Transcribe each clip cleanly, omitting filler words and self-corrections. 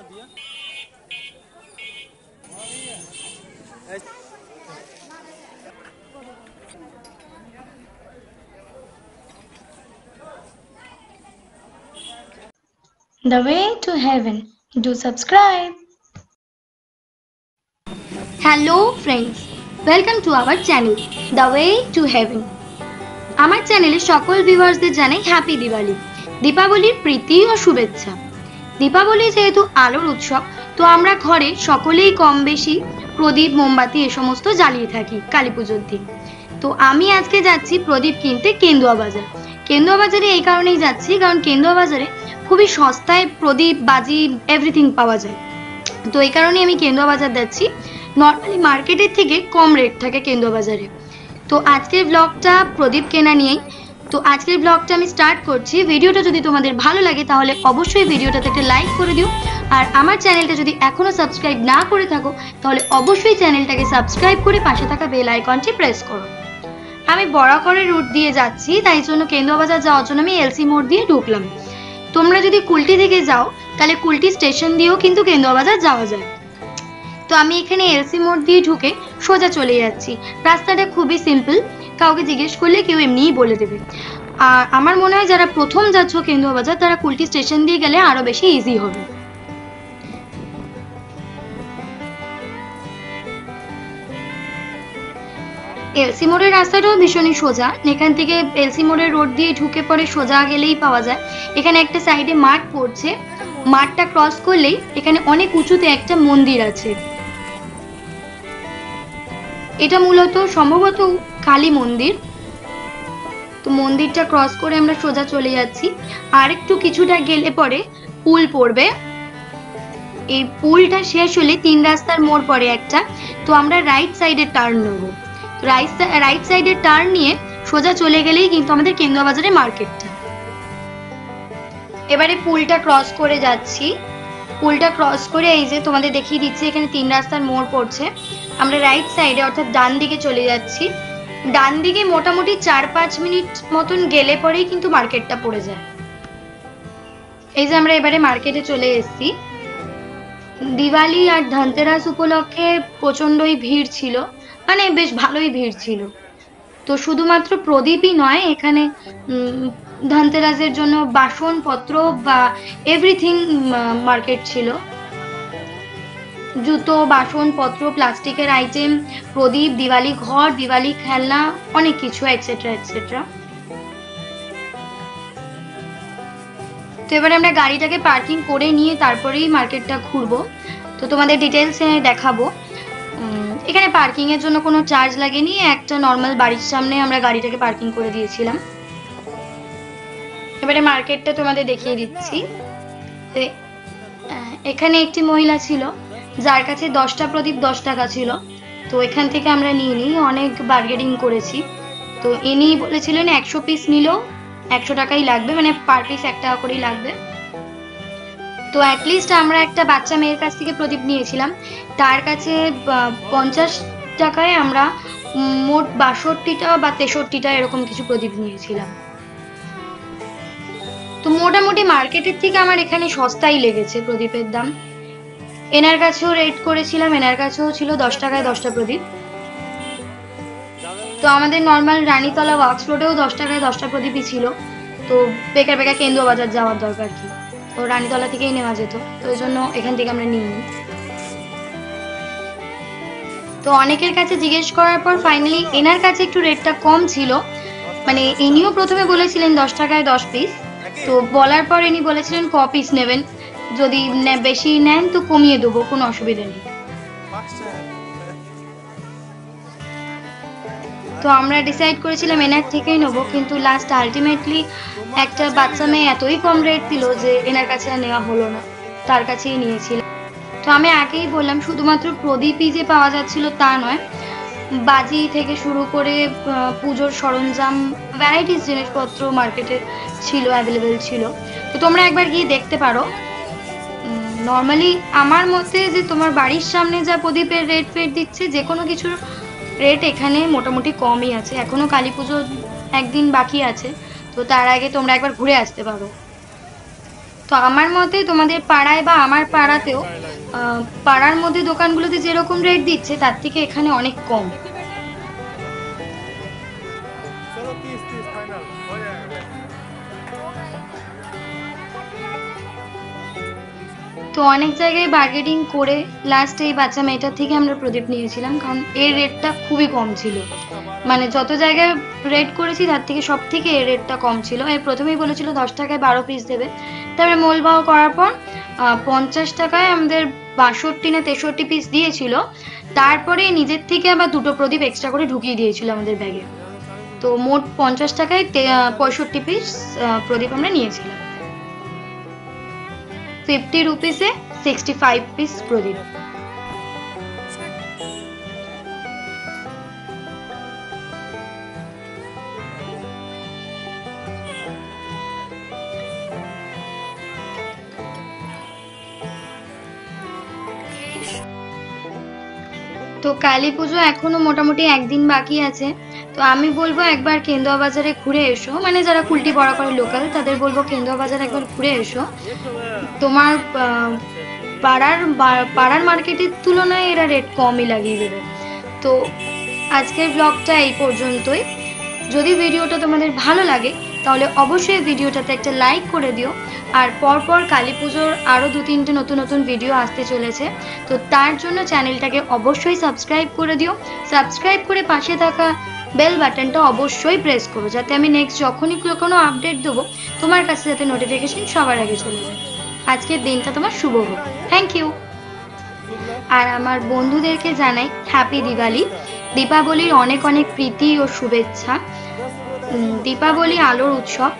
कितना दिया? The Way to Heaven. Do subscribe. Hello friends. Welcome to our channel, The Way to Heaven. আমার চ্যানেলে সকল ভিউয়ার্সদের জানাই হ্যাপি দিওয়ালি। দীপাবলির প্রীতি ও শুভেচ্ছা। দীপাবলি যেহেতু আলোর উৎসব, তো আমরা ঘরে সকলেই কম বেশি প্রদীপ, মোমবাতি এই সমস্ত জ্বালিয়ে থাকি কালীপূজোর দিন। তো আমি আজকে যাচ্ছি প্রদীপ কিনতে কেন্দুয়া বাজার। কেন্দুয়া বাজারে এই কারণেই যাচ্ছি কারণ কেন্দুয়া বাজারে খুবই সস্তায় প্রদীপ, বাজি এভরিথিং পাওয়া যায়। তো এই কারণে আমি কেন্দুয়া বাজার যাচ্ছি। নর্মালি মার্কেটের থেকে কম রেট থাকে কেন্দুয়া বাজারে। তো আজকের ব্লগটা প্রদীপ কেনা নিয়েই। তো আজকের ব্লগটা আমি স্টার্ট করছি। ভিডিওটা যদি তোমাদের ভালো লাগে তাহলে অবশ্যই ভিডিওটাতে একটা লাইক করে দিও। আর আমার চ্যানেলটা যদি এখনও সাবস্ক্রাইব না করে থাকো তাহলে অবশ্যই চ্যানেলটাকে সাবস্ক্রাইব করে পাশে থাকা বেল আইকনটি প্রেস করো। আমি বড়াকরের রুট দিয়ে যাচ্ছি, তাই জন্য কেন্দুয়া বাজার যাওয়ার জন্য আমি এলসি মোড় দিয়ে ঢুকলাম। তোমরা যদি কুলটি থেকে যাও তাহলে কুলটি স্টেশন দিয়েও কিন্তু কেন্দুয়া বাজার যাওয়া যায়। তো আমি এখানে এলসি মোড় দিয়ে ঢুকে সোজা চলে যাচ্ছি। রাস্তাটা খুবই সিম্পল, কাউকে জিজ্ঞেস করলে কেউ এমনিই বলে দেবে। আর আমার মনে হয় যারা প্রথম যাচ্ছ কেন্দুয়া বাজার তারা কুলটি স্টেশন দিয়ে গেলে আরো বেশি ইজি হবে। এলসি মোড়ের রাস্তাটাও ভীষণই সোজা। এখান থেকে এলসি মোড়ের রোড দিয়ে ঢুকে পরে সোজা গেলেই পাওয়া যায়। এখানে একটা সাইডে মাঠ পড়ছে, মাঠটা ক্রস করলেই এখানে অনেক উঁচুতে একটা মন্দির আছে। এটা মূলত সম্ভবত কালী মন্দির। তো মন্দিরটা ক্রস করে আমরা সোজা চলে যাচ্ছি। আর একটু কিছুটা গেলে পরে পুল পড়বে। এই পুলটা শেষ হলে তিন রাস্তার মোড় পড়ে একটা। তো আমরা রাইট সাইডে টার্ন নেব। রাইট সাইডে টার্ন নিয়ে সোজা চলে গেলেই কিন্তু আমাদের কেন্দুয়া বাজারে মার্কেটটা। এবারে পুলটা ক্রস করে যাচ্ছি। পুলটা ক্রস করে এই যে তোমাদের দেখিয়ে দিচ্ছি এখানে তিন রাস্তার মোড় পড়ছে। আমরা রাইট সাইডে অর্থাৎ ডান দিকে চলে যাচ্ছি। ডান দিকে মোটামুটি ৪-৫ মিনিট মতন গেলে পরেই কিন্তু মার্কেটটা পড়ে যায়। এই যে আমরা এবারে মার্কেটে চলে এসেছি। দিওয়ালি আর ধনতেরাস উপলক্ষে প্রচণ্ডই ভিড় ছিল, মানে বেশ ভালোই ভিড় ছিল। তো শুধুমাত্র প্রদীপই নয়, এখানে ধনতেরাসের জন্য বাসনপত্র বা এভরিথিং মার্কেট ছিল। জুতো, বাসনপত্র, প্লাস্টিকের আইটেম, প্রদীপ, দিওয়ালি ঘর, দিওয়ালি খেলনা, অনেক কিছু এটসেট্রা এটসেট্রা। তো এবার আমরা গাড়িটাকে পার্কিং করে নিয়ে তারপরেই মার্কেটটা ঘুরবো। তো তোমাদের ডিটেলসে দেখাবো। এখানে পার্কিং এর জন্য কোনো চার্জ লাগেনি, একটা নর্মাল বাড়ির সামনে আমরা গাড়িটাকে পার্কিং করে দিয়েছিলাম। এবারে মার্কেটটা তোমাদের দেখিয়ে দিচ্ছি। এখানে একটি মহিলা ছিল যার কাছে 10টা প্রদীপ 10 টাকা ছিল। তো এখান থেকে আমরা নিয়ে নিই, অনেক বার্গেনিং করেছি। তো ইনি বলেছিলেন 100 পিস নিলেও 100 টাকাই লাগবে, মানে পার পিস 1 টাকা করেই লাগবে। তো অ্যাটলিস্ট আমরা একটা বাচ্চা মেয়ের কাছ থেকে প্রদীপ নিয়েছিলাম, তার কাছে 50 টাকায় আমরা মোট 62টা বা 63টা এরকম কিছু প্রদীপ নিয়েছিলাম। তো মোটামুটি মার্কেটের থেকে আমার এখানে সস্তাই লেগেছে প্রদীপের দাম। এনার কাছেও রেট করেছিলাম, এনার কাছেও ছিল 10 টাকায় 10টা প্রদীপ। তো আমাদের নর্মাল রানীতলা ওয়াক্স রোডেও 10 টাকায় 10টা প্রদীপই ছিল। তো বেকার বেকার কেন্দুয়া বাজার যাওয়ার দরকার কি, তো রানীতলা থেকেই নেওয়া যেত। তো ওই জন্য এখান থেকে আমরা নিয়ে নিই। তো অনেকের কাছে জিজ্ঞেস করার পর ফাইনালি এনার কাছে একটু রেটটা কম ছিল, মানে ইনিও প্রথমে বলেছিলেন 10 টাকায় 10 পিস। তো বলার পর ইনি বলেছিলেন ক পিস নেবেন, যদি বেশি নেন তো কমিয়ে দেবো, কোনো অসুবিধা নেই। তো আমরা ডিসাইড করেছিলাম এনার থেকেই নেবো, কিন্তু লাস্ট আলটিমেটলি একটা বাচ্চা মেয়ে এতই কম রেট দিল যে এনার কাছে নেওয়া হলো না, তার কাছেই নিয়েছিলাম। তো আমি আগেই বললাম শুধুমাত্র প্রদীপই যে পাওয়া যাচ্ছিল তা নয়, বাজি থেকে শুরু করে পুজোর সরঞ্জাম, ভ্যারাইটিস জিনিসপত্র মার্কেটে ছিল, অ্যাভেলেবেল ছিল। তো তোমরা একবার গিয়ে দেখতে পারো। নর্মালি আমার মতে যে তোমার বাড়ির সামনে যা প্রদীপের রেট ফেট দিচ্ছে, যে কোনো কিছুর রেট এখানে মোটামুটি কমই আছে। এখনও কালী পুজো একদিন বাকি আছে, তো তার আগে তোমরা একবার ঘুরে আসতে পারো। तो आमार मते तुम्हारे पाड़ाय बा आमार पाड़ातेओ पाड़ार मध्य दोकानगुलोते जेरकम रेट दिच्छे तार थेके एखाने अनेक कम। तो अनेक जगह बार्गेनिंग करे लास्ट ये बाच्चा मेटार थेके आमरा प्रदीप नियेछिलाम कारण एर रेटटा खूबई कम छिलो माने जत जायगाय रेट करेछि तार थेके सब थेके एर रेटटा कम छिलो। ए प्रथमेई बोलेछिलो 10 टाकाय 12 पिस देबे तारपरे मोलभाव करार पर 50 टाकाय आमादेर 62 ना 63 पिस दियेछिलो तारपरे निजेर थेके आबार दुटो प्रदीप एक्सट्रा करे ढुकिये दियेछिलो आमादेर ब्यागे। तो मोट 50 टाकाय 65 पिस प्रदीप आमरा नियेछिलाम 50 रुपीस 65 পিস প্রদীপ। तो काली पुजो एखोनो मोटामुटी एक दिन बाकी आछे। तो आमी बोलबो एकबार केंदुआ बाजारे घुरे एसो माने जारा कुलटी बड़ा करे लोकल तादेर बोलबो केंदुआ बाजार एकबार घुरे एसो। तोमार पाड़ार मार्केटेर तुलनाय एरा रेट कमई लागिये देबे। तो आजकेर ब्लगटा एई पर्यन्तই। যদি ভিডিওটা তোমাদের ভালো লাগে তাহলে অবশ্যই ভিডিওটাতে একটা লাইক করে দিও। আর পরপর কালীপূজোর আরো দুই তিনটে নতুন নতুন ভিডিও আসতে চলেছে তো তার জন্য চ্যানেলটাকে অবশ্যই সাবস্ক্রাইব করে দিও। সাবস্ক্রাইব করে পাশে থাকা বেল বাটনটা অবশ্যই প্রেস করো যাতে আমি নেক্সট যখনই কোনো আপডেট দেব তোমার কাছে যাতে নোটিফিকেশন সবার আগে চলে যায়। আজকের দিনটা তোমার শুভ হোক। Thank you. আর আমার বন্ধুদেরকে জানাই হ্যাপি দিওয়ালি। দীপাবলির অনেক অনেক প্রীতি ও শুভেচ্ছা। দীপাবলি আলোর উৎসব।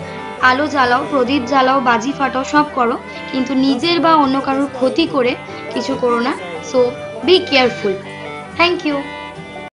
আলো জ্বালাও, প্রদীপ জ্বালাও, বাজি ফাটাও, সব করো কিন্তু নিজের বা অন্য কারোর ক্ষতি করে কিছু করো না। So be careful. Thank you.